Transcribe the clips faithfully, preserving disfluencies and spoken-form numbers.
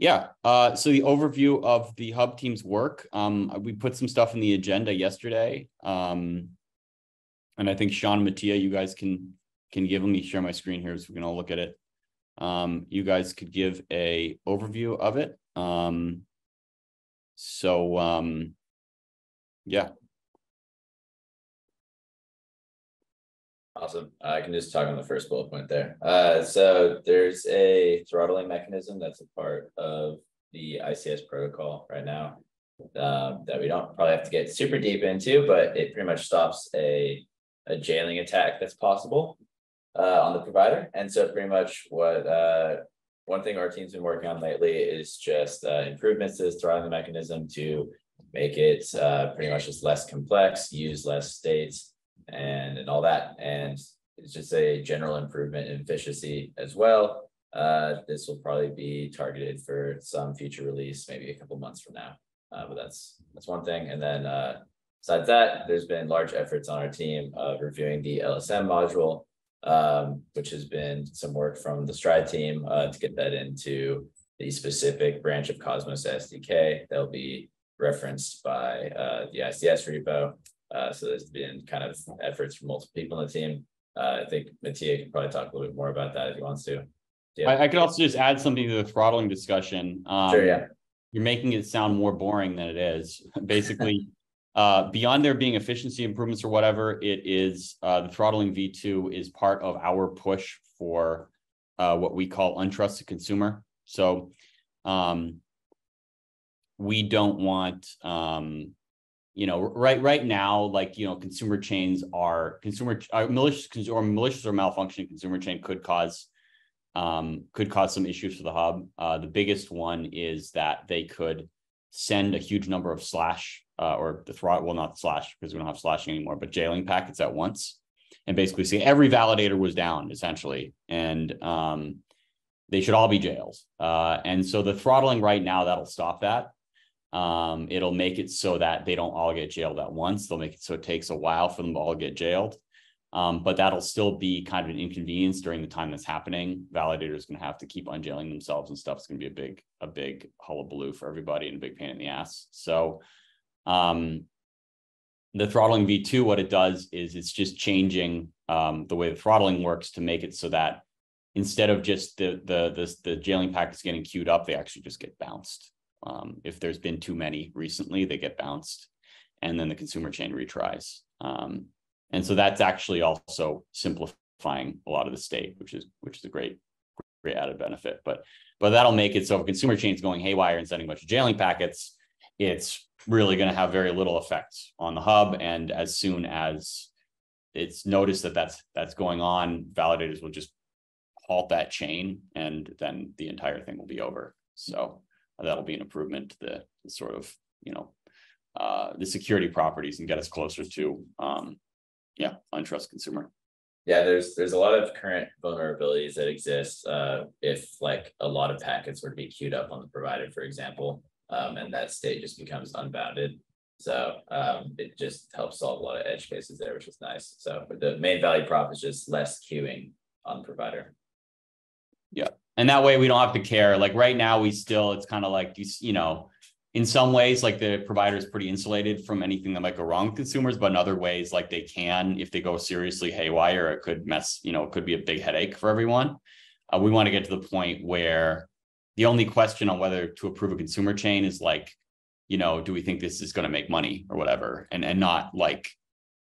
Yeah, uh, so the overview of the Hub team's work, um, we put some stuff in the agenda yesterday. Um, and I think Sean, Mattia, you guys can, can give, let me share my screen here so we can all look at it. Um, you guys could give a overview of it. Um, so um, yeah. Awesome. I can just talk on the first bullet point there. Uh, so there's a throttling mechanism that's a part of the I C S protocol right now um, that we don't probably have to get super deep into, but it pretty much stops a, a jailing attack that's possible uh, on the provider. And so pretty much what uh, one thing our team's been working on lately is just uh, improvements to this throttling mechanism to make it uh, pretty much just less complex, use less states, and and all that, and it's just a general improvement in efficiency as well. Uh this will probably be targeted for some future release, maybe a couple months from now, uh, but that's that's one thing. And then uh besides that, there's been large efforts on our team of reviewing the L S M module, um which has been some work from the Stride team uh, to get that into the specific branch of Cosmos S D K that'll be referenced by uh the I C S repo. Uh, so there's been kind of efforts from multiple people on the team. Uh, I think Mattia can probably talk a little bit more about that if he wants to. Yeah. I, I could also just add something to the throttling discussion. Um, sure, yeah. You're making it sound more boring than it is. Basically, uh, beyond there being efficiency improvements or whatever, it is uh, the throttling V two is part of our push for uh, what we call untrusted consumer. So um, we don't want... Um, You know, right right now, like, you know, consumer chains are consumer uh, malicious or malicious or malfunctioning consumer chain could cause um, could cause some issues for the Hub. Uh, the biggest one is that they could send a huge number of slash uh, or the throttle, well, not slash because we don't have slashing anymore, but jailing packets at once, and basically say every validator was down essentially, and um, they should all be jailed. Uh, and so the throttling right now that'll stop that. Um, it'll make it so that they don't all get jailed at once. They'll make it so it takes a while for them to all get jailed. Um, but that'll still be kind of an inconvenience during the time that's happening. Validators are going to have to keep unjailing themselves and stuff. It's going to be a big, a big hullabaloo for everybody and a big pain in the ass. So um, the throttling V two, what it does is it's just changing um, the way the throttling works to make it so that instead of just the, the, the, the jailing packets getting queued up, they actually just get bounced. Um, if there's been too many recently, they get bounced and then the consumer chain retries. Um, and so that's actually also simplifying a lot of the state, which is which is a great, great added benefit. But but that'll make it so if consumer chain's going haywire and sending a bunch of jailing packets, it's really going to have very little effect on the Hub. And as soon as it's noticed that that's, that's going on, validators will just halt that chain and then the entire thing will be over. So that'll be an improvement to the, the sort of, you know, uh, the security properties and get us closer to, um, yeah, untrust consumer. Yeah, there's there's a lot of current vulnerabilities that exist uh, if like a lot of packets were to be queued up on the provider, for example, um, and that state just becomes unbounded. So um, it just helps solve a lot of edge cases there, which is nice. So the main value prop is just less queuing on the provider. Yeah. And that way we don't have to care. Like right now, we still, it's kind of like, you, you know, in some ways, like the provider is pretty insulated from anything that might go wrong with consumers, but in other ways, like they can, if they go seriously haywire, it could mess, you know, it could be a big headache for everyone. Uh, we want to get to the point where the only question on whether to approve a consumer chain is like, you know, do we think this is going to make money or whatever? And, and not like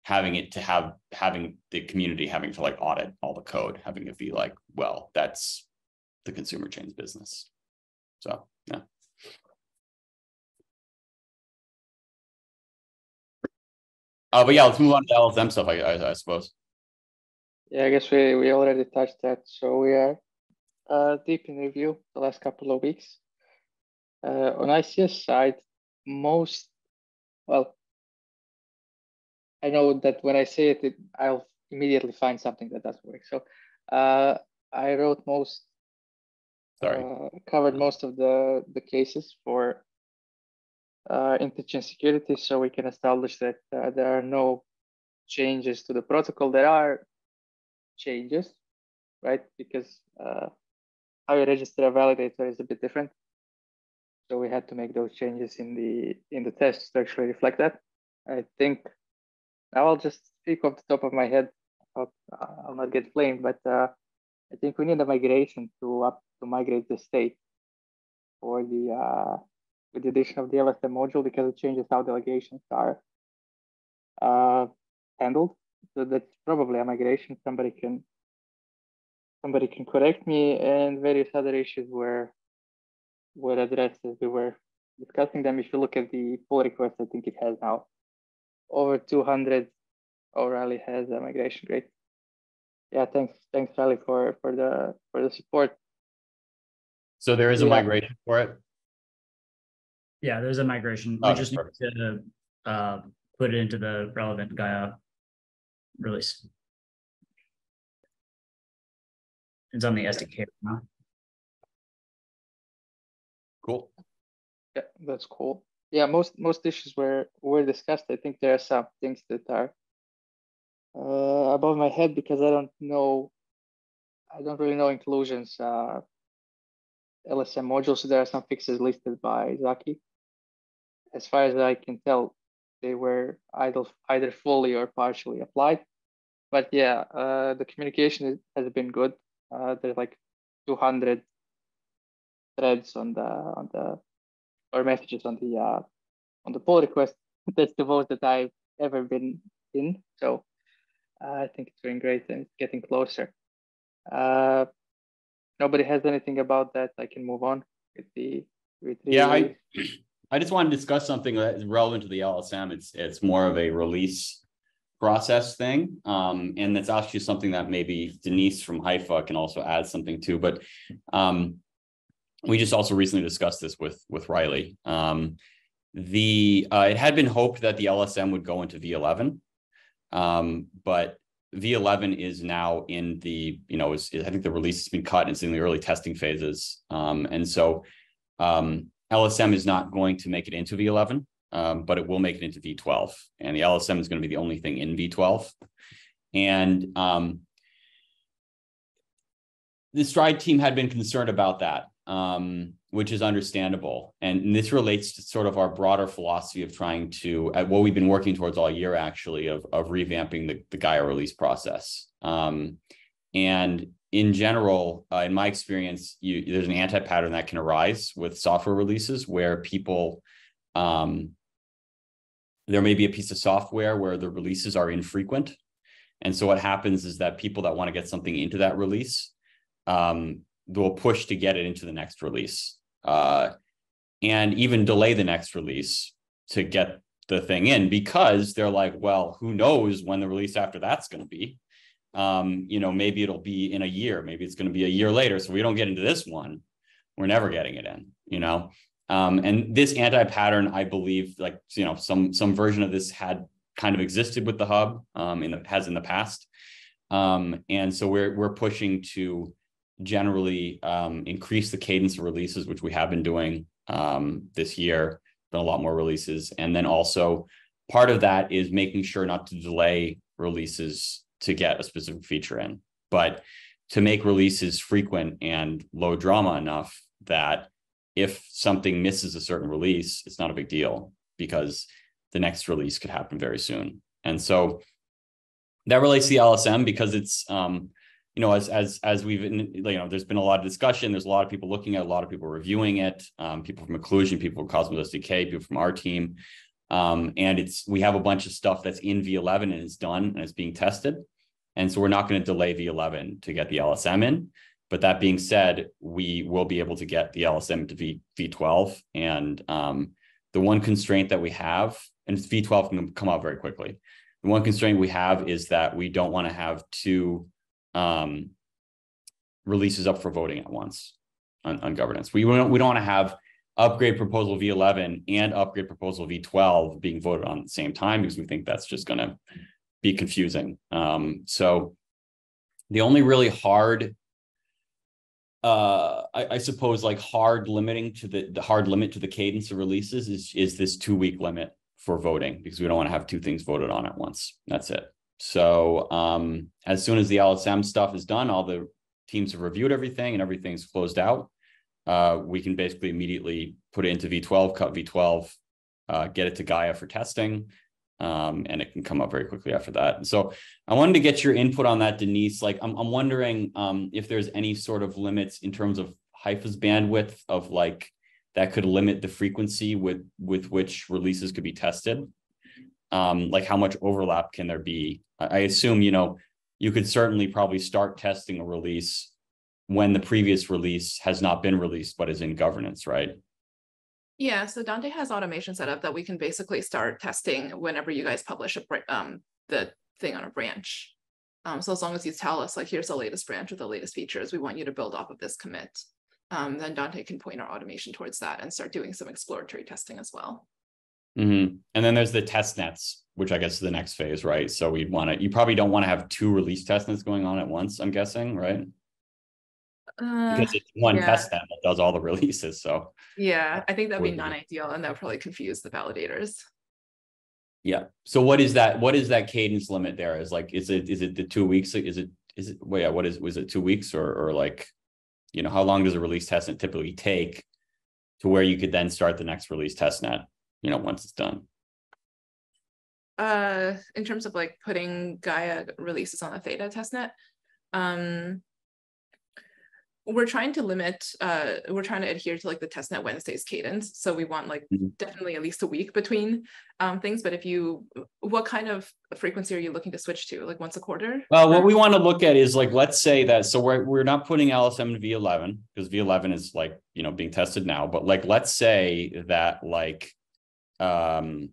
having it to have, having the community having to like audit all the code, having it be like, well, that's the consumer chain's business. So yeah. Uh, but yeah, let's move on to the L S M stuff, I, I, I suppose. Yeah, I guess we, we already touched that. So we are uh, deep in review the last couple of weeks. Uh, on I C S side, most, well, I know that when I say it, it I'll immediately find something that doesn't work. So uh, I wrote most Sorry. Uh, covered most of the, the cases for uh, interchain security, so we can establish that uh, there are no changes to the protocol. There are changes, right? Because uh, how you register a validator is a bit different. So we had to make those changes in the in the tests to actually reflect that. I think now I'll just speak off the top of my head. I'll, I'll not get blamed, but uh, I think we need a migration to up to migrate the state for the uh, with the addition of the L S M module, because it changes how delegations are uh, handled. So that's probably a migration. Somebody can somebody can correct me, and various other issues were were addressed as we were discussing them. If you look at the pull request, I think it has now over two hundred. O'Reilly has a migration. Great. Yeah, thanks, thanks, Riley, for for the for the support. So there is a yeah. migration for it. Yeah, there's a migration. Oh, we just perfect. need to uh, put it into the relevant Gaia release. It's on the S D K now. Cool. Yeah, that's cool. Yeah, most most issues were were discussed. I think there are some things that are uh, above my head, because I don't know, I don't really know inclusions, uh, L S M modules. So there are some fixes listed by Zaki. As far as I can tell, they were either either fully or partially applied. But yeah, uh, the communication has been good. Uh, there's like two hundred threads on the on the or messages on the uh, on the pull request. That's the most that I've ever been in. So uh, I think it's doing great, and it's getting closer. Uh, nobody has anything about that. I can move on with the with the. Yeah, I I just want to discuss something that is relevant to the L S M. It's it's more of a release process thing, um, and that's actually something that maybe Denise from Hypha can also add something to. But um, we just also recently discussed this with with Riley. Um, the uh, it had been hoped that the L S M would go into V eleven, um, but V eleven is now in the you know is, is, I think the release has been cut and it's in the early testing phases, um, and so um, L S M is not going to make it into V eleven. Um, but it will make it into V twelve, and the L S M is going to be the only thing in V twelve. And um, the Stride team had been concerned about that, um, which is understandable. And, and this relates to sort of our broader philosophy of trying to, at what we've been working towards all year, actually, of, of revamping the, the Gaia release process. Um, and in general, uh, in my experience, you, there's an anti-pattern that can arise with software releases where people... Um, there may be a piece of software where the releases are infrequent. And so what happens is that people that want to get something into that release, um, will push to get it into the next release, uh, and even delay the next release to get the thing in, because they're like, well, who knows when the release after that's going to be, um, you know, maybe it'll be in a year, maybe it's going to be a year later. So we don't get into this one, we're never getting it in, you know? Um, and this anti-pattern, I believe, like, you know, some some version of this had kind of existed with the hub, um, in the, has in the past. Um, and so we're we're pushing to generally um, increase the cadence of releases, which we have been doing um, this year, been a lot more releases. And then also part of that is making sure not to delay releases to get a specific feature in, but to make releases frequent and low drama enough that if something misses a certain release, it's not a big deal, because the next release could happen very soon. And so that relates to the L S M, because it's, um, you know, as as as we've, you know, there's been a lot of discussion. There's a lot of people looking at it, a lot of people reviewing it, um, people from Occlusion, people from Cosmos S D K, people from our team. Um, and it's we have a bunch of stuff that's in V eleven and it's done and it's being tested. And so we're not going to delay V eleven to get the L S M in. But that being said, we will be able to get the L S M to V twelve. And um, the one constraint that we have, and V twelve can come out very quickly. The one constraint we have is that we don't want to have two um, releases up for voting at once on, on governance. We don't, we don't want to have upgrade proposal V eleven and upgrade proposal V twelve being voted on at the same time, because we think that's just going to be confusing. Um, so the only really hard... Uh, I, I suppose like hard limiting to the, the hard limit to the cadence of releases is, is this two week limit for voting, because we don't want to have two things voted on at once. That's it. So um, as soon as the L S M stuff is done, all the teams have reviewed everything and everything's closed out. uh, we can basically immediately put it into V twelve, cut V twelve, uh, get it to Gaia for testing, um, and it can come up very quickly after that. And so I wanted to get your input on that, Denise. Like, I'm, I'm wondering um, if there's any sort of limits in terms of Hypha's bandwidth of like, that could limit the frequency with, with which releases could be tested. Um, like how much overlap can there be? I assume, you know, you could certainly probably start testing a release when the previous release has not been released, but is in governance, right? Yeah, so Dante has automation set up that we can basically start testing whenever you guys publish a, um, the thing on a branch. Um, so as long as you tell us, like, here's the latest branch with the latest features, we want you to build off of this commit. Um, then Dante can point our automation towards that and start doing some exploratory testing as well. Mm-hmm. And then there's the test nets, which I guess is the next phase, right? So we'd want to, you probably don't want to have two release test nets going on at once, I'm guessing, right? Uh, because it's one yeah. test net that does all the releases. So yeah, I think that'd be non-ideal, and that would probably confuse the validators. Yeah. So what is that? What is that cadence limit there? Is like, is it is it the two weeks? Is it is it? Well, yeah. What is was it two weeks or or like, you know, how long does a release test net typically take to where you could then start the next release test net? You know, once it's done? Uh, in terms of like putting Gaia releases on a Theta testnet, um, we're trying to limit, uh, we're trying to adhere to like the testnet Wednesday's cadence. So we want like mm-hmm. definitely at least a week between um, things. But if you, what kind of frequency are you looking to switch to? Like once a quarter? Well, what we want to look at is like, let's say that, so we're, we're not putting L S M to V eleven because V eleven is like, you know, being tested now. But like, let's say that like, um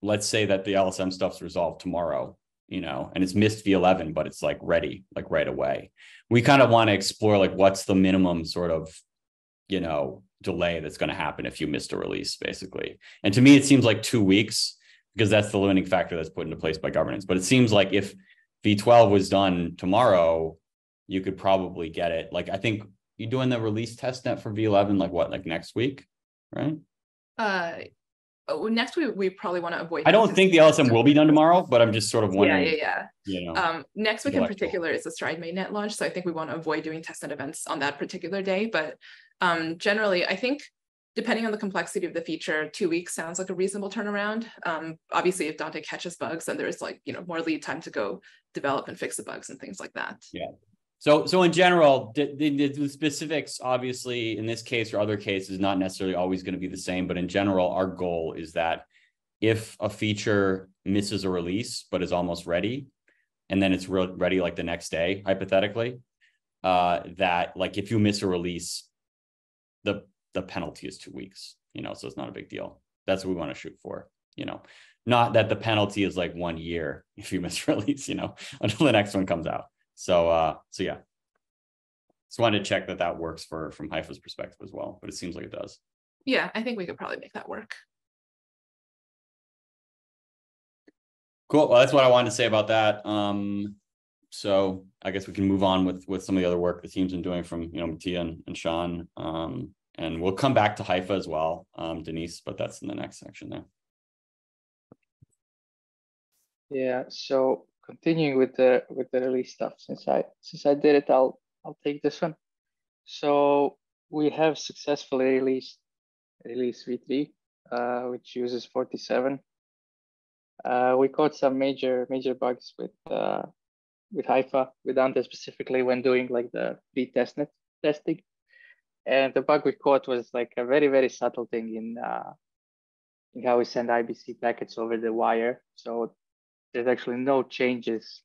let's say that the L S M stuff's resolved tomorrow, you know, and it's missed V eleven, but it's like ready like right away. We kind of want to explore like what's the minimum sort of, you know, delay that's going to happen if you missed a release, basically. And to me it seems like two weeks, because that's the limiting factor that's put into place by governance. But it seems like if V twelve was done tomorrow, you could probably get it. Like, I think you're doing the release testnet for V eleven like what, like next week, right? Uh, oh, next week we probably want to avoid. I don't think the L S M will be done tomorrow, but I'm just sort of wondering. Yeah, yeah, yeah. You know, um, next week in particular is the Stride mainnet launch, so I think we want to avoid doing testnet events on that particular day. But um, generally, I think depending on the complexity of the feature, two weeks sounds like a reasonable turnaround. Um, obviously, if Dante catches bugs, then there's like, you know, more lead time to go develop and fix the bugs and things like that. Yeah. So, so in general, the, the, the specifics, obviously, in this case or other cases, not necessarily always going to be the same. But in general, our goal is that if a feature misses a release but is almost ready, and then it's re ready like the next day, hypothetically, uh, that like if you miss a release, the the penalty is two weeks. You know, so it's not a big deal. That's what we want to shoot for. You know, not that the penalty is like one year if you miss release. You know, until the next one comes out. So, uh, so yeah, just wanted to check that that works for from Hypha's perspective as well, but it seems like it does. Yeah, I think we could probably make that work. Cool. Well, that's what I wanted to say about that. Um, so I guess we can move on with with some of the other work the team's been doing from, you know, Mattia and, and Sean, um, and we'll come back to Hypha as well, um, Denise, but that's in the next section there. Yeah. So, continuing with the with the release stuff, since I since I did it, I'll I'll take this one. So we have successfully released release V three, uh, which uses forty-seven. Uh, we caught some major major bugs with uh, with Hypha, with Dante specifically, when doing like the pre-testnet testing. And the bug we caught was like a very very subtle thing in uh, in how we send I B C packets over the wire. So there's actually no changes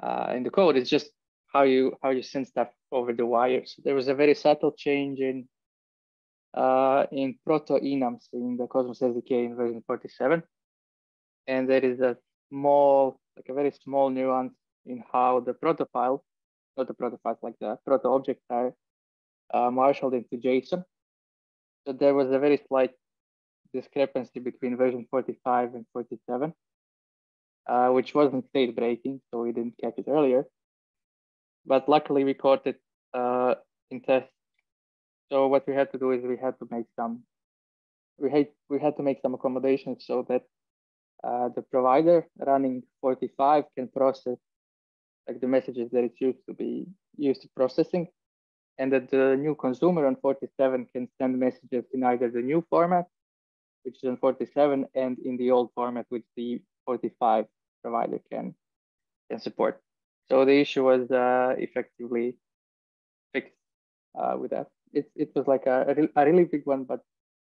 uh, in the code. It's just how you how you send stuff over the wire. So there was a very subtle change in uh, in proto-enums in the Cosmos S D K in version forty-seven, and there is a small, like a very small nuance in how the proto file, not the proto files, like the proto objects are uh, marshaled into JSON. So there was a very slight discrepancy between version forty-five and forty-seven. Uh, which wasn't state breaking, so we didn't catch it earlier. But luckily we caught it uh, in test. So what we had to do is we had to make some, we had, we had to make some accommodations so that uh, the provider running forty-five can process like the messages that it's used to be used to processing, and that the new consumer on forty-seven can send messages in either the new format, which is on forty-seven, and in the old format, which the forty-five provider can, can support. So the issue was uh, effectively fixed uh, with that. It, it was like a, a really big one, but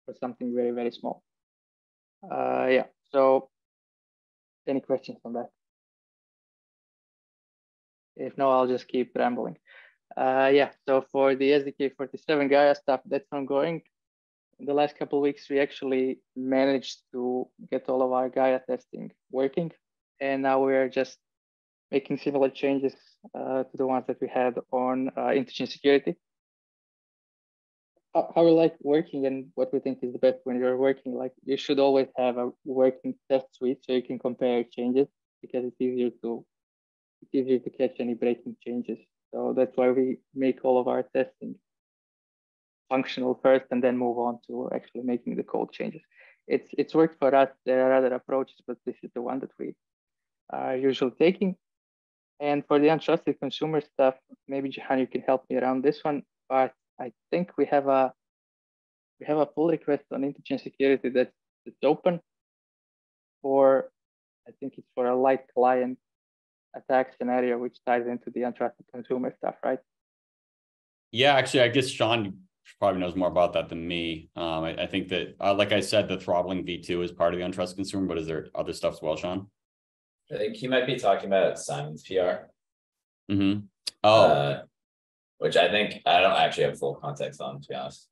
for something very, very small. Uh, yeah, so any questions on that? If no, I'll just keep rambling. Uh, yeah, so for the S D K forty-seven Gaia stuff, that's ongoing. In the last couple of weeks, we actually managed to get all of our Gaia testing working. And now we're just making similar changes uh, to the ones that we had on uh, interchain security. How, how we like working and what we think is the best when you're working, like you should always have a working test suite so you can compare changes, because it's easier to it's easier to catch any breaking changes. So that's why we make all of our testing functional first and then move on to actually making the code changes. It's it's worked for us. There are other approaches, but this is the one that we are usually taking. And for the untrusted consumer stuff, maybe Jahan, you can help me around this one, but I think we have a we have a pull request on interchain security that's, that's open for, I think it's for a light client attack scenario, which ties into the untrusted consumer stuff, right? Yeah, actually, I guess Sean probably knows more about that than me. Um, I, I think that, uh, like I said, the throttling V two is part of the untrusted consumer, but is there other stuff as well, Sean? I think he might be talking about Simon's P R. Mm-hmm. Oh. Uh, which I think I don't actually have full context on, to be honest.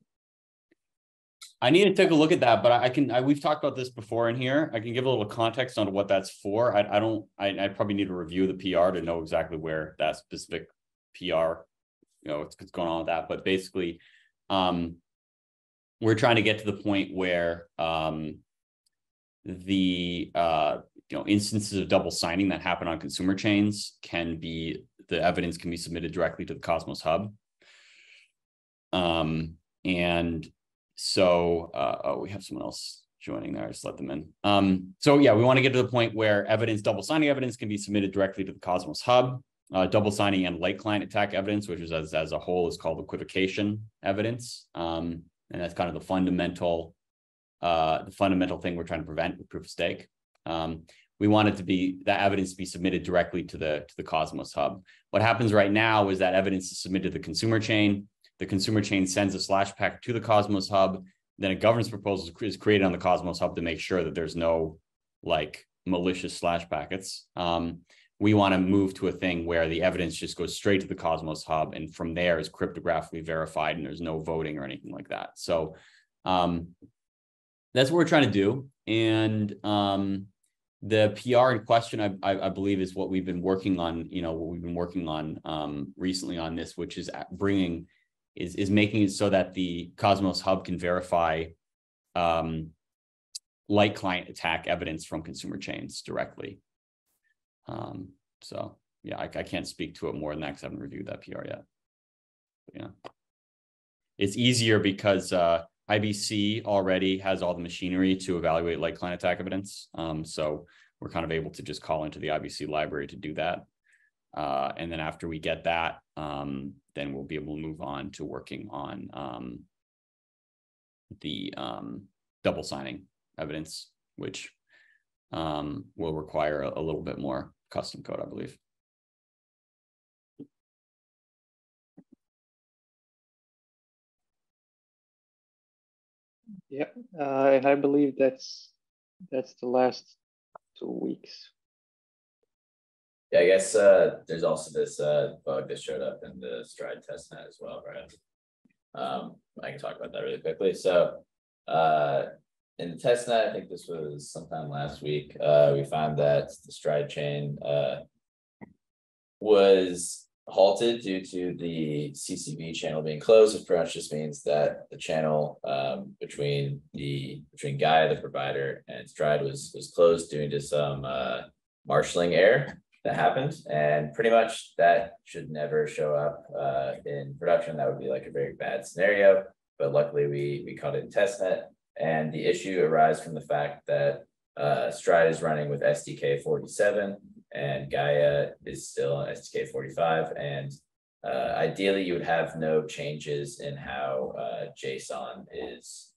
I need to take a look at that, but I can, I, we've talked about this before in here. I can give a little context on what that's for. I, I don't, I, I probably need to review the P R to know exactly where that specific P R, you know, what's, what's going on with that. But basically, um, we're trying to get to the point where um, the, uh, you know, instances of double signing that happen on consumer chains can be, the evidence can be submitted directly to the Cosmos Hub. Um, and so, uh, oh, we have someone else joining there. I just let them in. Um, so yeah, we want to get to the point where evidence, double signing evidence can be submitted directly to the Cosmos Hub. Uh, double signing and light client attack evidence, which is as, as a whole is called equivocation evidence. Um, and that's kind of the fundamental, uh, the fundamental thing we're trying to prevent with proof-of-stake. Um, we want it to be, that evidence to be submitted directly to the, to the Cosmos Hub. What happens right now is that evidence is submitted to the consumer chain. The consumer chain sends a slash pack to the Cosmos Hub. Then a governance proposal is created on the Cosmos Hub to make sure that there's no like malicious slash packets. Um, we want to move to a thing where the evidence just goes straight to the Cosmos Hub, and from there is cryptographically verified and there's no voting or anything like that. So um, that's what we're trying to do. And um, the P R in question, I, I, I believe, is what we've been working on, you know, what we've been working on um, recently on this, which is bringing Is, is making it so that the Cosmos Hub can verify um, light client attack evidence from consumer chains directly. Um, so yeah, I, I can't speak to it more than that because I haven't reviewed that P R yet. But, yeah, it's easier because uh, I B C already has all the machinery to evaluate light client attack evidence. Um, so we're kind of able to just call into the I B C library to do that. Uh, and then after we get that, um, then we'll be able to move on to working on um, the um, double signing evidence, which um, will require a, a little bit more custom code, I believe. Yeah, uh, and I believe that's that's the last two weeks. Yeah, I guess uh, there's also this uh, bug that showed up in the Stride testnet as well, right? Um, I can talk about that really quickly. So uh, in the testnet, I think this was sometime last week, uh, we found that the Stride chain uh, was halted due to the C C B channel being closed, which pretty much just means that the channel um, between the between Gaia, the provider, and Stride was, was closed due to some uh, marshalling error that happened, and pretty much that should never show up uh, in production. That would be like a very bad scenario, but luckily we we caught it in testnet, and the issue arises from the fact that uh, Stride is running with S D K forty-seven and Gaia is still on S D K forty-five, and Uh, ideally, you would have no changes in how uh, JSON is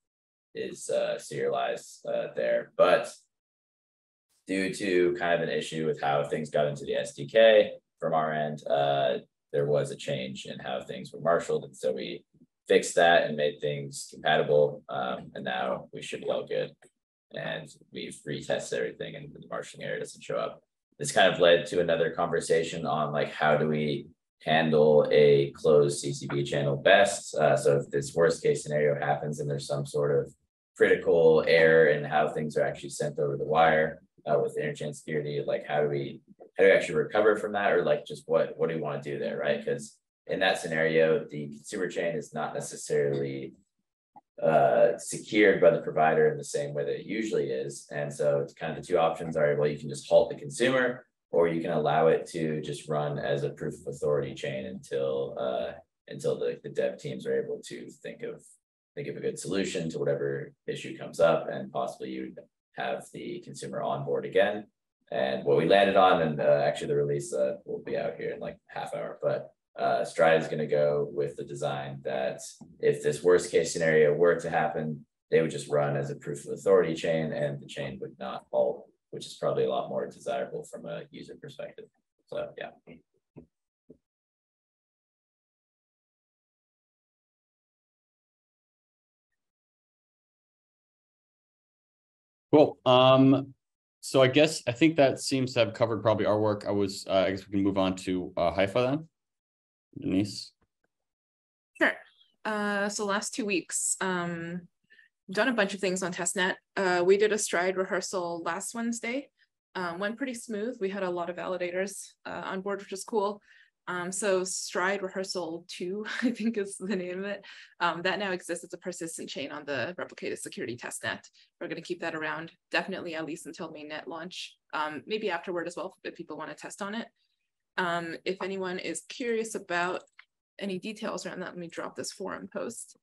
is uh, serialized uh, there, but due to kind of an issue with how things got into the S D K from our end, uh, there was a change in how things were marshaled, and so we fixed that and made things compatible, um, and now we should be all good. And we've retested everything, and the marshaling error doesn't show up. This kind of led to another conversation on like, how do we handle a closed C C B channel best? Uh, so if this worst case scenario happens and there's some sort of critical error in how things are actually sent over the wire uh, with interchain security, like how do we how do we actually recover from that? Or like just what, what do we want to do there, right? Because in that scenario, the consumer chain is not necessarily uh, secured by the provider in the same way that it usually is. And so it's kind of the two options are, well, you can just halt the consumer, or you can allow it to just run as a proof of authority chain until uh, until the, the dev teams are able to think of think of a good solution to whatever issue comes up, and possibly you have the consumer on board again. And what we landed on, and uh, actually the release uh, will be out here in like half hour, but uh, Stride is going to go with the design that if this worst case scenario were to happen, they would just run as a proof of authority chain, and the chain would not halt, which is probably a lot more desirable from a user perspective. So yeah. Cool. Um, so I guess, I think that seems to have covered probably our work. I was, uh, I guess we can move on to uh, Hypha then, Denise. Sure. Uh, so last two weeks, um, done a bunch of things on testnet. Uh, we did a Stride rehearsal last Wednesday. Um, went pretty smooth. We had a lot of validators uh, on board, which is cool. Um, so Stride rehearsal two, I think is the name of it. Um, that now exists as a persistent chain on the replicated security testnet. We're going to keep that around, definitely at least until mainnet launch. Um, maybe afterward as well, if people want to test on it. Um, if anyone is curious about any details around that, let me drop this forum post.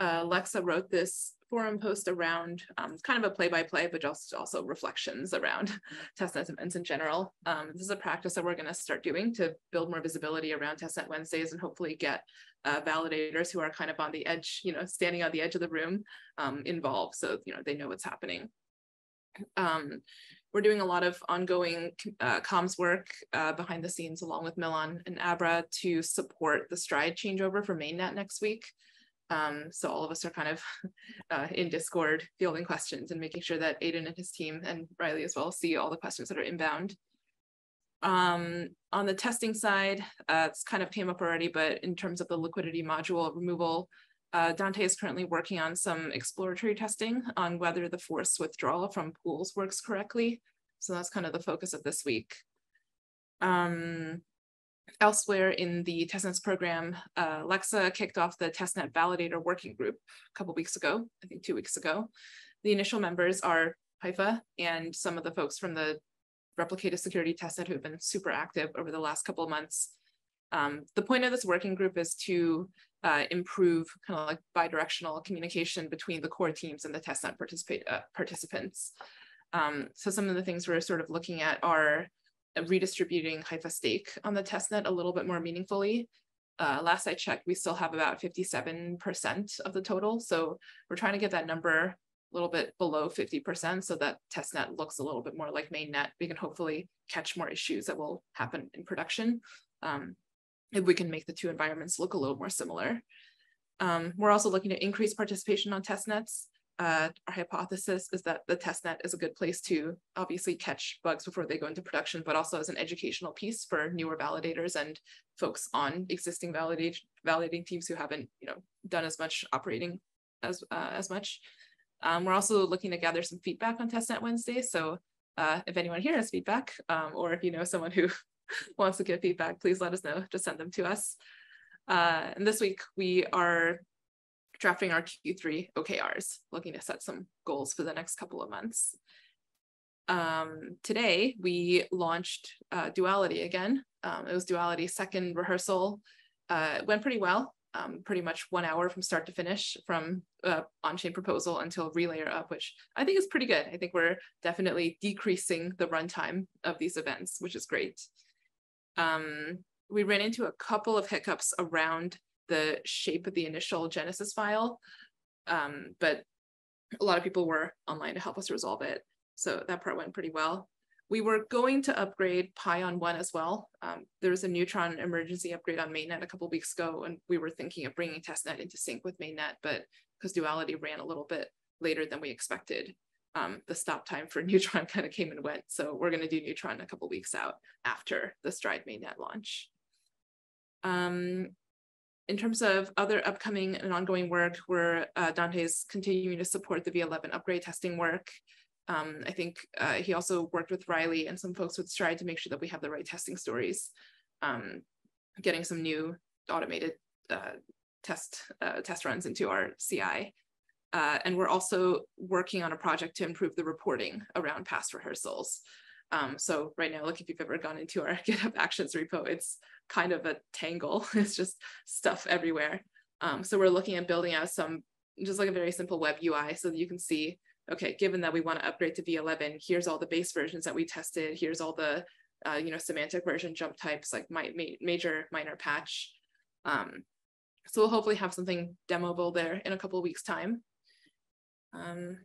Uh, Lexa wrote this forum post around um, kind of a play-by-play, -play, but just also reflections around testnet events in general. Um, this is a practice that we're going to start doing to build more visibility around testnet Wednesdays, and hopefully get uh, validators who are kind of on the edge, you know, standing on the edge of the room um, involved, so you know they know what's happening. Um, we're doing a lot of ongoing uh, comms work uh, behind the scenes, along with Milan and Abra, to support the Stride changeover for mainnet next week. Um, so all of us are kind of uh, in Discord fielding questions and making sure that Aiden and his team, and Riley as well, see all the questions that are inbound. Um, on the testing side, uh, it's kind of came up already, but in terms of the liquidity module removal, uh, Dante is currently working on some exploratory testing on whether the forced withdrawal from pools works correctly. So that's kind of the focus of this week. Um, Elsewhere in the testnet's program, uh, Lexa kicked off the testnet validator working group a couple weeks ago, I think two weeks ago. The initial members are Hypha and some of the folks from the replicated security testnet who've been super active over the last couple of months. Um, the point of this working group is to uh, improve kind of like bi-directional communication between the core teams and the testnet participate, uh, participants. Um, so some of the things we're sort of looking at are redistributing Hypha stake on the testnet a little bit more meaningfully. Uh, last I checked, we still have about fifty-seven percent of the total. So we're trying to get that number a little bit below fifty percent so that testnet looks a little bit more like mainnet. We can hopefully catch more issues that will happen in production um, if we can make the two environments look a little more similar. Um, we're also looking to increase participation on testnets. Uh, our hypothesis is that the testnet is a good place to obviously catch bugs before they go into production, but also as an educational piece for newer validators and folks on existing validation validating teams who haven't, you know, done as much operating as uh, as much. Um, we're also looking to gather some feedback on testnet Wednesday. So uh, if anyone here has feedback, um, or if you know someone who wants to give feedback, please let us know. Just send them to us. Uh, and this week we are drafting our Q three O K Rs, looking to set some goals for the next couple of months. Um, today, we launched uh, Duality again. Um, it was Duality's second rehearsal. Uh, it went pretty well, um, pretty much one hour from start to finish, from uh, on-chain proposal until relayer up, which I think is pretty good. I think we're definitely decreasing the runtime of these events, which is great. Um, we ran into a couple of hiccups around the shape of the initial Genesis file, um, but a lot of people were online to help us resolve it. So that part went pretty well. We were going to upgrade Pion one as well. Um, there was a Neutron emergency upgrade on mainnet a couple of weeks ago, and we were thinking of bringing testnet into sync with mainnet, but because Duality ran a little bit later than we expected, um, the stop time for Neutron kind of came and went. So we're going to do Neutron a couple of weeks out after the Stride mainnet launch. Um, in terms of other upcoming and ongoing work, we're uh, Dante's continuing to support the V eleven upgrade testing work. Um, I think uh, he also worked with Riley and some folks with Stride to make sure that we have the right testing stories, um, getting some new automated uh, test uh, test runs into our C I. Uh, and we're also working on a project to improve the reporting around past rehearsals. Um, so right now, like if you've ever gone into our GitHub Actions repo, it's kind of a tangle. It's just stuff everywhere. Um, so we're looking at building out some, just like a very simple web U I so that you can see, okay, given that we want to upgrade to V eleven, here's all the base versions that we tested, here's all the, uh, you know, semantic version jump types, like my, ma major, minor, patch. Um, so we'll hopefully have something demoable there in a couple of weeks' time. Um,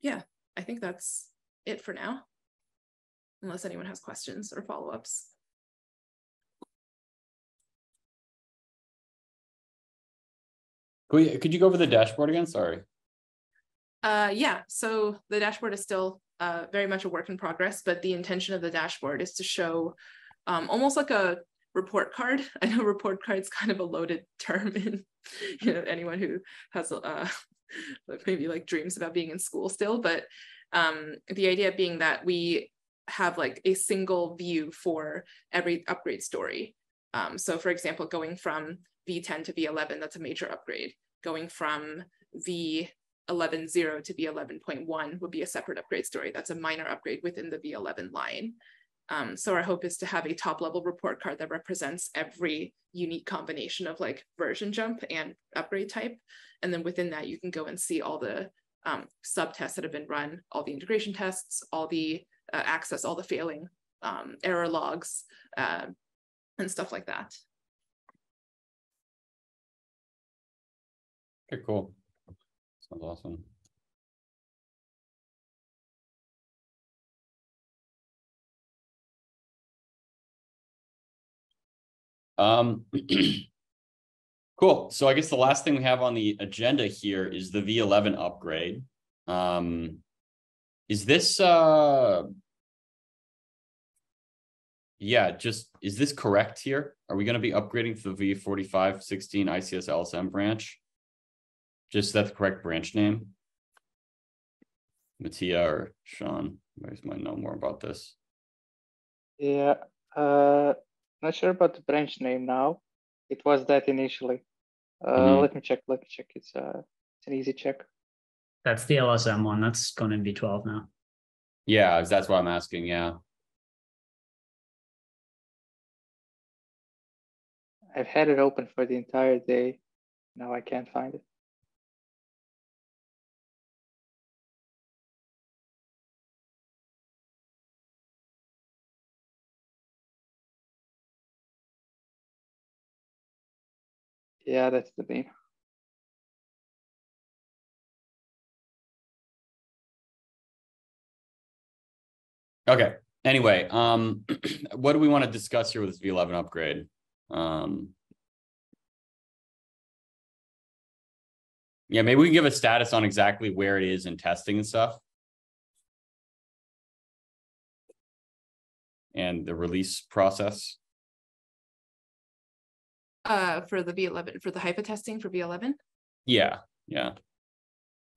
yeah, I think that's it for now, unless anyone has questions or follow-ups. Could you go over the dashboard again? Sorry. Uh, yeah, so the dashboard is still uh, very much a work in progress, but the intention of the dashboard is to show um, almost like a report card. I know report card's kind of a loaded term in, you know, anyone who has uh, maybe like dreams about being in school still, but um, the idea being that we have like a single view for every upgrade story. Um, so for example, going from V ten to V eleven, that's a major upgrade. Going from V V eleven point zero to V eleven point one would be a separate upgrade story. That's a minor upgrade within the V eleven line. Um, so our hope is to have a top level report card that represents every unique combination of like version jump and upgrade type. And then within that, you can go and see all the um, sub tests that have been run, all the integration tests, all the uh, access, all the failing um, error logs uh, and stuff like that. Okay, cool. That's awesome. Um, cool. So I guess the last thing we have on the agenda here is the V eleven upgrade. Um, is this, uh, yeah, just, is this correct here? Are we going to be upgrading to the V forty-five sixteen I C S L S M branch? Just that's the correct branch name. Mattia or Sean, you guys might know more about this. Yeah, uh, not sure about the branch name now. It was that initially. Uh, mm-hmm. Let me check. Let me check. It's uh, it's an easy check. That's the L S M one. That's gone in V twelve now. Yeah, that's why I'm asking. Yeah. I've had it open for the entire day. Now I can't find it. Yeah, that's the name. Okay. Anyway, um, what do we want to discuss here with this V eleven upgrade? Um, yeah, maybe we can give a status on exactly where it is in testing and stuff. And the release process. Uh, for the V eleven, for the Hypha testing for V eleven? Yeah, yeah.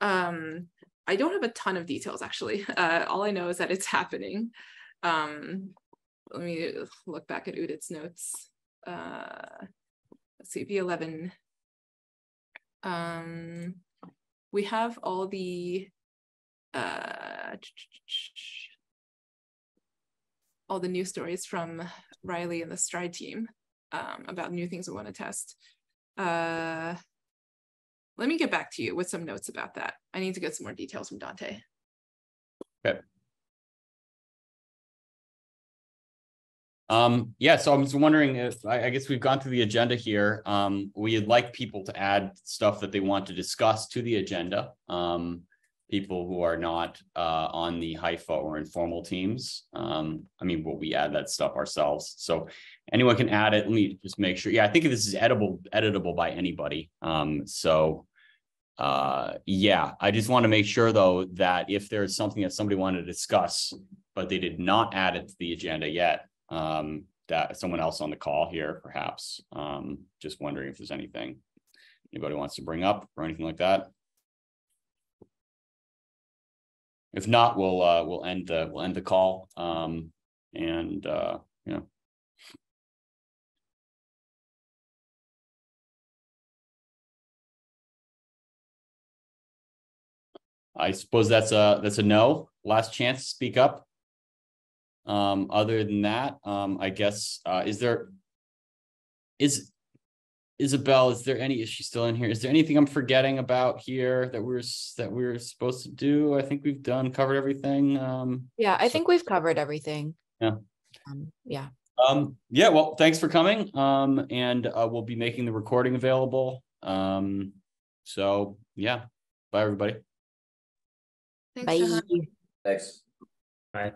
Um, I don't have a ton of details, actually. Uh, all I know is that it's happening. Um, let me look back at Udit's notes. Uh, let's see, V eleven. Um, we have all the... Uh, all the new stories from Riley and the Stride team. Um, about new things we want to test. Uh, let me get back to you with some notes about that. I need to get some more details from Dante. Okay. Um, yeah, so I'm just wondering if, I, I guess we've gone through the agenda here. Um, we'd like people to add stuff that they want to discuss to the agenda. Um, people who are not uh, on the Hypha or informal teams. Um, I mean, well, we add that stuff ourselves. So anyone can add it. Let me just make sure. Yeah, I think this is editable, editable by anybody. Um, so uh, yeah, I just want to make sure though, that if there's something that somebody wanted to discuss, but they did not add it to the agenda yet, um that someone else on the call here perhaps, um just wondering if there's anything anybody wants to bring up or anything like that. If not, we'll uh we'll end the we'll end the call, um and uh you know I suppose that's a that's a no, last chance to speak up. Um, other than that, um, I guess, uh, is there, is Isabel, is there any, is she still in here? Is there anything I'm forgetting about here that we're, that we're supposed to do? I think we've done, covered everything. Um, yeah, I so, think we've covered everything. Yeah. Um, yeah. Um, yeah, well, thanks for coming. Um, and uh, we'll be making the recording available. Um, so yeah, bye everybody. Thanks. Bye. Thanks. Bye.